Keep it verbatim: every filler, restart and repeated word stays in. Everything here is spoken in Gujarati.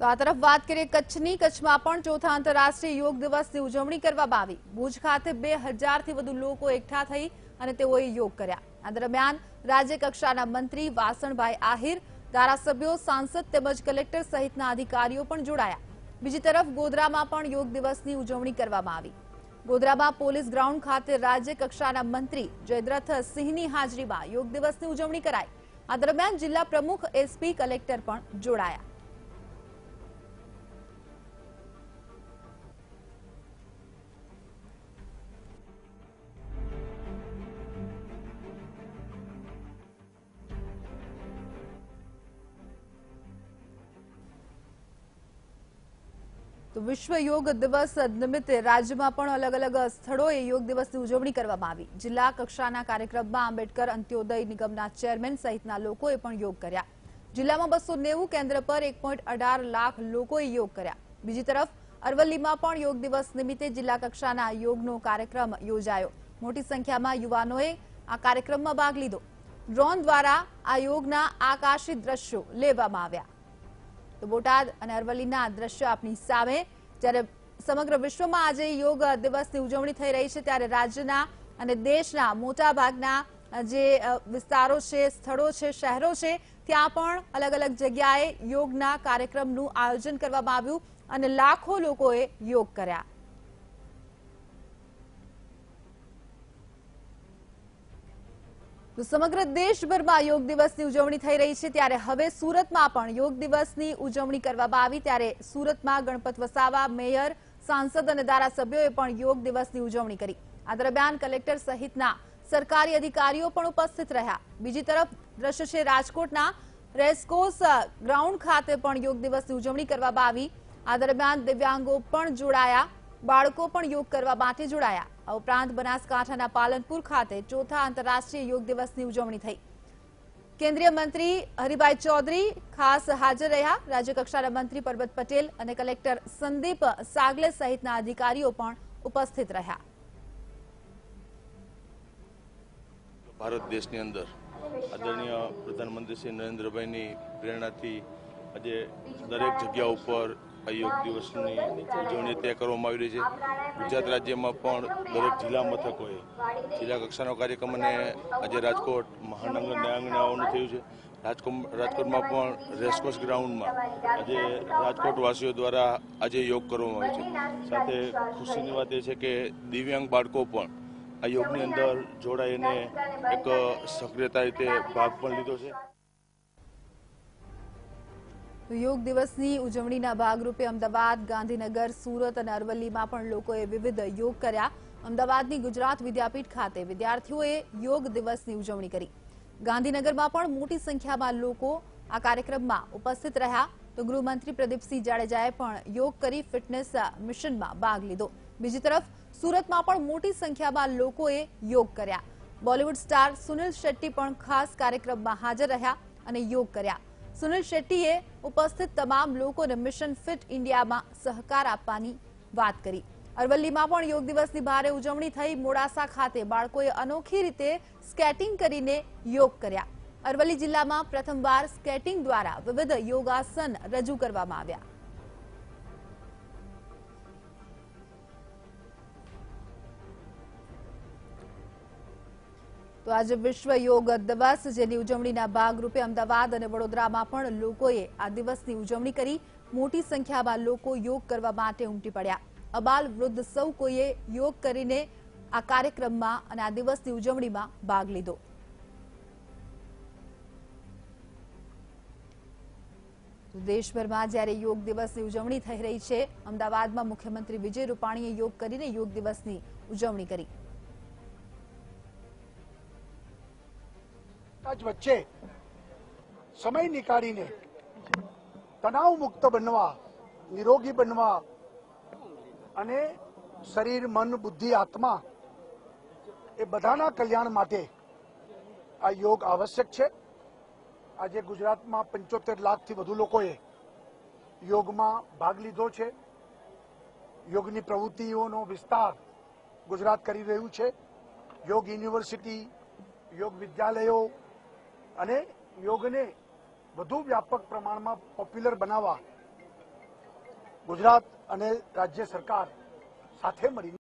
તો આ તરફ વાત કરીએ કચ્છની. કચ્છમાં પણ ચોથા આંતરરાષ્ટ્રીય યોગ દિવસની ઉજવણી કરવામાં આવી. ભુજ ખાતે બે હજારથી વધુ લોકો એકઠા થઈ અને તેઓએ યોગ કર્યા. આ દરમિયાન રાજ્ય કક્ષાના મંત્રી વાસણભાઈ આહિર, ધારાસભ્યો, સાંસદ તેમજ કલેક્ટર સહિતના અધિકારીઓ પણ જોડાયા. બીજી તરફ ગોધરામાં પણ યોગ દિવસની ઉજવણી કરવામાં આવી. ગોધરામાં પોલીસ ગ્રાઉન્ડ ખાતે રાજ્ય કક્ષાના મંત્રી જયદ્રથ સિંહની હાજરીમાં યોગ દિવસની ઉજવણી કરાઈ. આ દરમિયાન જિલ્લા પ્રમુખ, એસપી, કલેક્ટર પણ જોડાયા. તો વિશ્વ યોગ દિવસ નિમિત્તે રાજ્યમાં પણ અલગ અલગ સ્થળોએ યોગ દિવસની ઉજવણી કરવામાં આવી. જિલ્લા કક્ષાના કાર્યક્રમમાં આંબેડકર અંત્યોદય નિગમના ચેરમેન સહિતના લોકોએ પણ યોગ કર્યા. જિલ્લામાં બસો નેવું કેન્દ્ર પર એક પોઈન્ટ અઢાર લાખ લોકોએ યોગ કર્યા. બીજી તરફ અરવલ્લીમાં પણ યોગ દિવસ નિમિત્તે જિલ્લા કક્ષાના યોગનો કાર્યક્રમ યોજાયો. મોટી સંખ્યામાં યુવાનોએ આ કાર્યક્રમમાં ભાગ લીધો. ડ્રોન દ્વારા આ યોગના આકાશી દ્રશ્યો લેવામાં આવ્યા. તો બોટાદ અને અરવલ્લીના દ્રશ્યો આપની સામે. જ્યારે સમગ્ર વિશ્વમાં આજે યોગ દિવસની ઉજવણી થઈ રહી છે, ત્યારે રાજ્યના અને દેશના મોટાભાગના જે વિસ્તારો છે, સ્થળો છે, શહેરો છે, ત્યાં પણ અલગ અલગ જગ્યાએ યોગના કાર્યક્રમનું આયોજન કરવામાં આવ્યું અને લાખો લોકોએ યોગ કર્યા. તો સમગ્ર દેશભરમાં યોગ દિવસની ઉજવણી થઈ રહી છે, ત્યારે હવે સુરતમાં પણ યોગ દિવસની ઉજવણી કરવામાં આવી. ત્યારે સુરતમાં ગણપત વસાવા, મેયર, સાંસદ અને ધારાસભ્યોએ પણ યોગ દિવસની ઉજવણી કરી. આ દરમિયાન કલેક્ટર સહિતના સરકારી અધિકારીઓ પણ ઉપસ્થિત રહ્યા. બીજી તરફ દ્રશ્ય છે રાજકોટના રેસકોર્સ ગ્રાઉન્ડ ખાતે પણ યોગ દિવસની ઉજવણી કરવામાં આવી. આ દરમિયાન દિવ્યાંગો પણ જોડાયા, બાળકો પણ યોગ કરવા માટે જોડાયા. આ ઉપરાંત બનાસકાંઠાના પાલનપુર ખાતે ચોથા આંતરરાષ્ટ્રીય યોગ દિવસની ઉજવણી થઈ. કેન્દ્રીય મંત્રી હરિભાઈ ચૌધરી ખાસ હાજર રહ્યા. રાજ્યકક્ષાના મંત્રી પરબત પટેલ અને કલેક્ટર સંદીપ સાગલે સહિતના અધિકારીઓ પણ ઉપસ્થિત રહ્યા. ભારત દેશની અંદર આદરણીય પ્રધાનમંત્રી શ્રી નરેન્દ્રભાઈની પ્રેરણાથી આજે દરેક જગ્યા ઉપર યોગ દિવસની ઉજવણી ત્યાં કરવામાં આવી રહી છે. ગુજરાત રાજ્યમાં પણ દરેક જિલ્લા મથકોએ જિલ્લા કક્ષાનો કાર્યક્રમ અને આજે રાજકોટ મહાનગર ન્યાયાંગણાઓનું થયું છે. રાજકોટ રાજકોટમાં પણ રેસકોર્સ ગ્રાઉન્ડમાં આજે રાજકોટવાસીઓ દ્વારા આજે યોગ કરવામાં આવ્યો છે. સાથે ખુશીની વાત એ છે કે દિવ્યાંગ બાળકો પણ આ યોગની અંદર જોડાઈને એક સક્રિયતા રીતે ભાગ પણ લીધો છે. યોગ દિવસની ઉજવણીના ભાગરૂપે અમદાવાદ, ગાંધીનગર, સુરત અને અરવલ્લીમાં પણ લોકોએ વિવિધ યોગ કર્યા. અમદાવાદની ગુજરાત વિદ્યાપીઠ ખાતે વિદ્યાર્થીઓએ યોગ દિવસની ઉજવણી કરી. ગાંધીનગરમાં પણ મોટી સંખ્યામાં લોકો આ કાર્યક્રમમાં ઉપસ્થિત રહ્યા. તો ગૃહમંત્રી પ્રદીપસિંહ જાડેજાએ પણ યોગ કરી ફિટનેસ મિશનમાં ભાગ લીધો. બીજી તરફ સુરતમાં પણ મોટી સંખ્યામાં લોકોએ યોગ કર્યા. બોલિવૂડ સ્ટાર સુનિલ શેટ્ટી પણ ખાસ કાર્યક્રમમાં હાજર રહ્યા અને યોગ કર્યા. સુનિલ શેટ્ટીએ ઉપસ્થિત તમામ લોકોને મિશન ફિટ ઇન્ડિયામાં સહકાર આપવાની વાત કરી. અરવલ્લીમાં પણ યોગ દિવસની ભારે ઉજવણી થઈ. મોડાસા ખાતે બાળકોએ અનોખી રીતે સ્કેટિંગ કરીને યોગ કર્યા. અરવલ્લી જિલ્લામાં પ્રથમવાર સ્કેટિંગ દ્વારા વિવિધ યોગાસન રજૂ કરવામાં આવ્યા. તો આજે વિશ્વ યોગ દિવસ, જેની ઉજવણીના ભાગરૂપે અમદાવાદ અને વડોદરામાં પણ લોકોએ આ દિવસની ઉજવણી કરી. મોટી સંખ્યામાં લોકો યોગ કરવા માટે ઉમટી પડ્યા. અબાલ વૃદ્ધ સૌ કોઈએ યોગ કરીને આ કાર્યક્રમમાં અને આ દિવસની ઉજવણીમાં ભાગ લીધો. દેશભરમાં જ્યારે યોગ દિવસની ઉજવણી થઈ રહી છે, અમદાવાદમાં મુખ્યમંત્રી વિજય રૂપાણીએ યોગ કરીને યોગ દિવસની ઉજવણી કરી. આજ વચ્ચે સમય નીકાળીને તણાવ મુક્ત બનવા, નિરોગી બનવા અને શરીર, મન, બુદ્ધિ, આત્મા એ બધાના કલ્યાણ માટે આ યોગ આવશ્યક છે. આજે ગુજરાતમાં પંચોતેર લાખથી વધુ લોકોએ યોગમાં ભાગ લીધો છે. યોગની પ્રવૃત્તિઓનો વિસ્તાર ગુજરાત કરી રહ્યું છે. યોગ યુનિવર્સિટી, યોગ વિદ્યાલયો અને યોગને વધુ વ્યાપક પ્રમાણમાં પોપ્યુલર બનાવવા ગુજરાત અને રાજ્ય સરકાર સાથે મળીને